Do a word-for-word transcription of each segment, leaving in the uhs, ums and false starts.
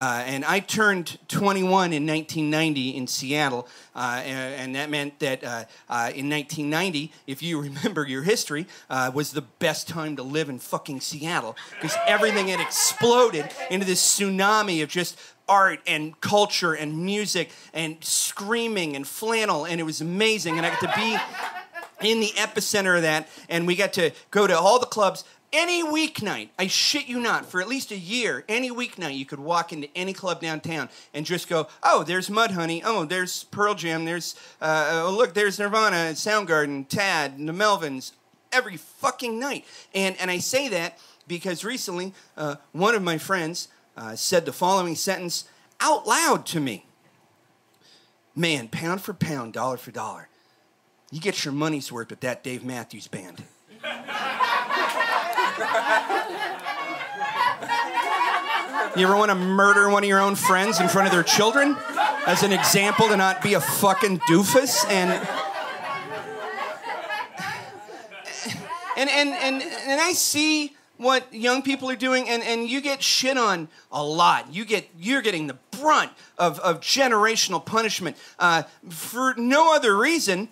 Uh, and I turned twenty-one in nineteen ninety in Seattle, uh, and, and that meant that uh, uh, in nineteen ninety, if you remember your history, uh, was the best time to live in fucking Seattle, because everything had exploded into this tsunami of just art and culture and music and screaming and flannel, and it was amazing, and I got to be in the epicenter of that, and we got to go to all the clubs. Any weeknight, I shit you not, for at least a year, any weeknight you could walk into any club downtown and just go, oh, there's Mudhoney, oh, there's Pearl Jam, there's, uh, oh, look, there's Nirvana, Soundgarden, Tad, the Melvins, every fucking night. And, and I say that because recently uh, one of my friends uh, said the following sentence out loud to me. Man, pound for pound, dollar for dollar, you get your money's worth with that Dave Matthews Band. You ever want to murder one of your own friends in front of their children as an example to not be a fucking doofus? And and and and, and I see what young people are doing, and, and you get shit on a lot. You get you're getting the brunt of, of generational punishment uh, for no other reason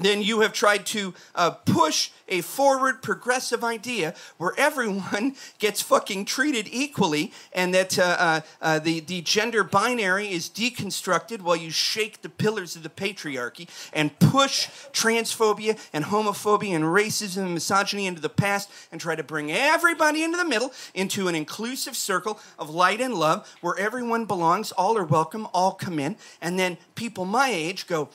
then you have tried to uh, push a forward, progressive idea where everyone gets fucking treated equally, and that uh, uh, uh, the, the gender binary is deconstructed while you shake the pillars of the patriarchy and push transphobia and homophobia and racism and misogyny into the past and try to bring everybody into the middle into an inclusive circle of light and love where everyone belongs, all are welcome, all come in, and then people my age go,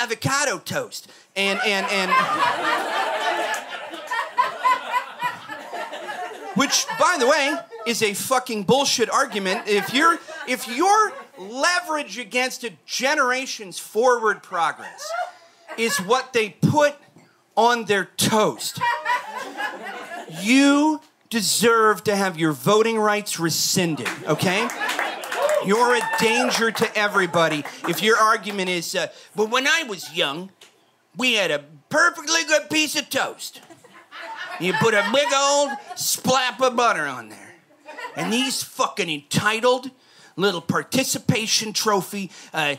avocado toast, and and and which, by the way, is a fucking bullshit argument. If you're if your leverage against a generation's forward progress is what they put on their toast, you deserve to have your voting rights rescinded. Okay. You're a danger to everybody if your argument is, uh, but when I was young, we had a perfectly good piece of toast. You put a big old splap of butter on there. And these fucking entitled little participation trophy, uh,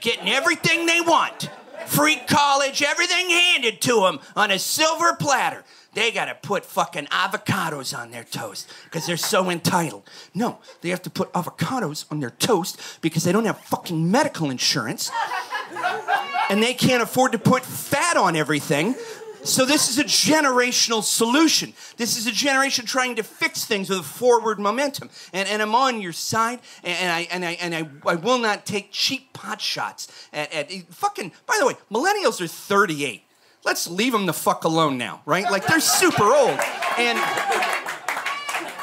getting everything they want. Free college, everything handed to them on a silver platter. They gotta put fucking avocados on their toast because they're so entitled. No, they have to put avocados on their toast because they don't have fucking medical insurance and they can't afford to put fat on everything. So this is a generational solution. This is a generation trying to fix things with a forward momentum. And, and I'm on your side, and, and, I, and, I, and I, I will not take cheap pot shots at, at fucking, by the way, millennials are thirty-eight. Let's leave them the fuck alone now, right? Like, they're super old. And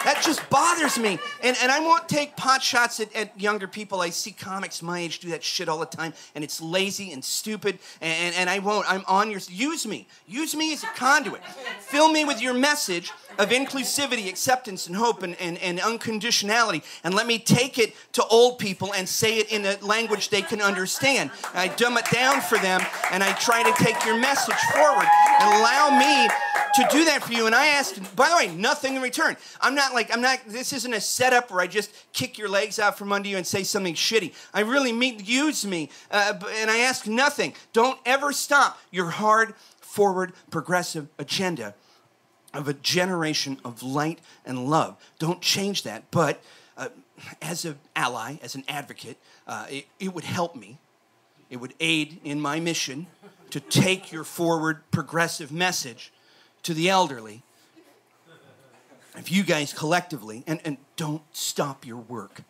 that just bothers me. And, and I won't take pot shots at, at younger people. I see comics my age do that shit all the time, and it's lazy and stupid, and, and I won't. I'm on your... Use me. Use me as a conduit. Fill me with your message of inclusivity, acceptance, and hope, and, and, and unconditionality, and let me take it to old people and say it in a language they can understand. I dumb it down for them, and I try to take your message forward, and allow me to do that for you. And I asked, by the way, nothing in return. I'm not like, I'm not, this isn't a setup where I just kick your legs out from under you and say something shitty. I really mean, use me, uh, and I ask nothing. Don't ever stop your hard, forward, progressive agenda of a generation of light and love. Don't change that, but uh, as an ally, as an advocate, uh, it, it would help me. It would aid in my mission to take your forward, progressive message to the elderly, if you guys collectively, and, and don't stop your work,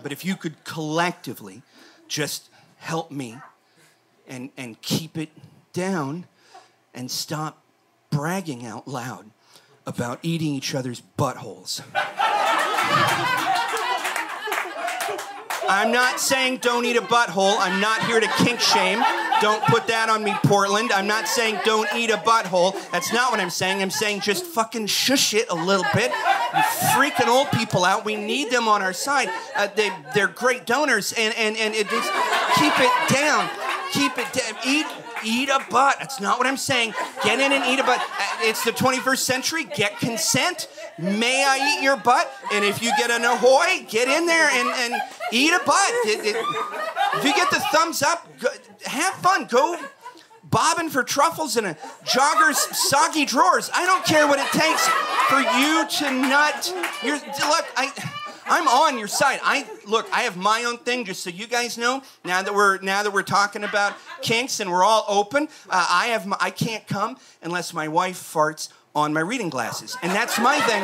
but if you could collectively just help me and, and keep it down and stop bragging out loud about eating each other's buttholes. I'm not saying don't eat a butthole. I'm not here to kink shame. Don't put that on me, Portland. I'm not saying don't eat a butthole. That's not what I'm saying. I'm saying just fucking shush it a little bit. You're freaking old people out. We need them on our side. Uh, they, they're great donors, and, and, and it just keep it down. Keep it down. Eat Eat a butt. That's not what I'm saying. Get in and eat a butt. It's the twenty-first century. Get consent. May I eat your butt? And if you get an ahoy, get in there and, and eat a butt. It, it, if you get the thumbs up, go, have fun. Go bobbing for truffles in a jogger's soggy drawers. I don't care what it takes for you to nut. Your, look, I... I'm on your side. I look, I have my own thing, just so you guys know. Now that we're now that we're talking about kinks and we're all open, uh, I have my, I can't come unless my wife farts on my reading glasses, and that's my thing.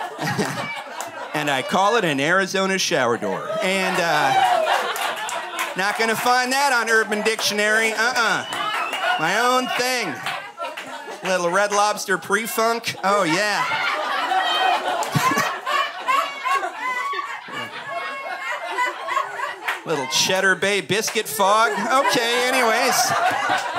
Uh, and I call it an Arizona shower door. And uh, not gonna find that on Urban Dictionary. Uh-uh. My own thing. Little Red Lobster pre-funk. Oh yeah. Little Cheddar Bay Biscuit fog. Okay, anyways.